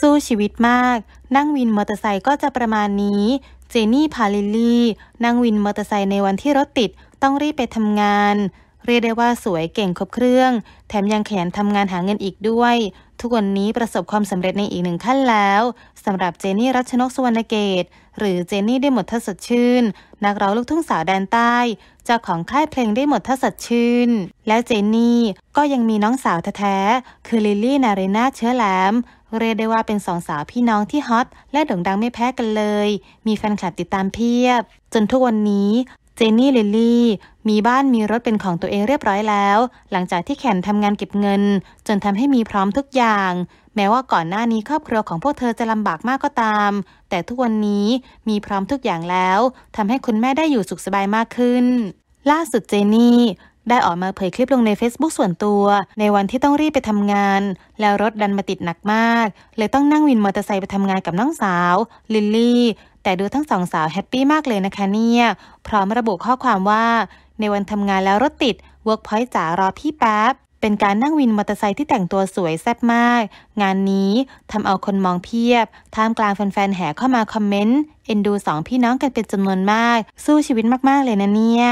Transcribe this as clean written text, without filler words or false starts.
สู้ชีวิตมากนั่งวินมอเตอร์ไซค์ก็จะประมาณนี้เจนี่พาลิลลี่นั่งวินมอเตอร์ไซค์ในวันที่รถติดต้องรีบไปทำงานเรียกได้ว่าสวยเก่งครบเครื่องแถมยังขยันทำงานหาเงินอีกด้วยทุกวันนี้ประสบความสำเร็จในอีกหนึ่งขั้นแล้วสำหรับเจนี่รัชนกสุวรรณเกตหรือเจนี่ได้หมดท่าสดชื่นนักร้องลูกทุ่งสาวแดนใต้เจ้าของค่ายเพลงได้หมดท่าสดชื่นแล้วเจนี่ก็ยังมีน้องสาวแท้ๆคือลิลลี่นาเรนาเชื้อแหลมเรียกได้ว่าเป็นสองสาวพี่น้องที่ฮอตและโด่งดังไม่แพ้กันเลยมีแฟนคลับติดตามเพียบจนทุกวันนี้เจนี่ลิลลี่มีบ้านมีรถเป็นของตัวเองเรียบร้อยแล้วหลังจากที่แข่งทำงานเก็บเงินจนทำให้มีพร้อมทุกอย่างแม้ว่าก่อนหน้านี้ครอบครัวของพวกเธอจะลำบากมากก็ตามแต่ทุกวันนี้มีพร้อมทุกอย่างแล้วทำให้คุณแม่ได้อยู่สุขสบายมากขึ้นล่าสุดเจนี่ได้ออกมาเผยคลิปลงใน Facebook ส่วนตัวในวันที่ต้องรีบไปทำงานแล้วรถดันมาติดหนักมากเลยต้องนั่งวินมอเตอร์ไซค์ไปทำงานกับน้องสาวลิลลี่แต่ดูทั้งสองสาวแฮปปี้มากเลยนะคะเนี่ยพร้อมระบุข้อความว่าในวันทำงานแล้วรถติด Workpoint จ๋ารอพี่แป๊บเป็นการนั่งวินมอเตอร์ไซค์ที่แต่งตัวสวยแซ่บมากงานนี้ทำเอาคนมองเพียบท่ามกลางแฟนๆแห่เข้ามาคอมเมนต์เอ็นดูสองพี่น้องกันเป็นจำนวนมากสู้ชีวิตมากๆเลยนะเนี่ย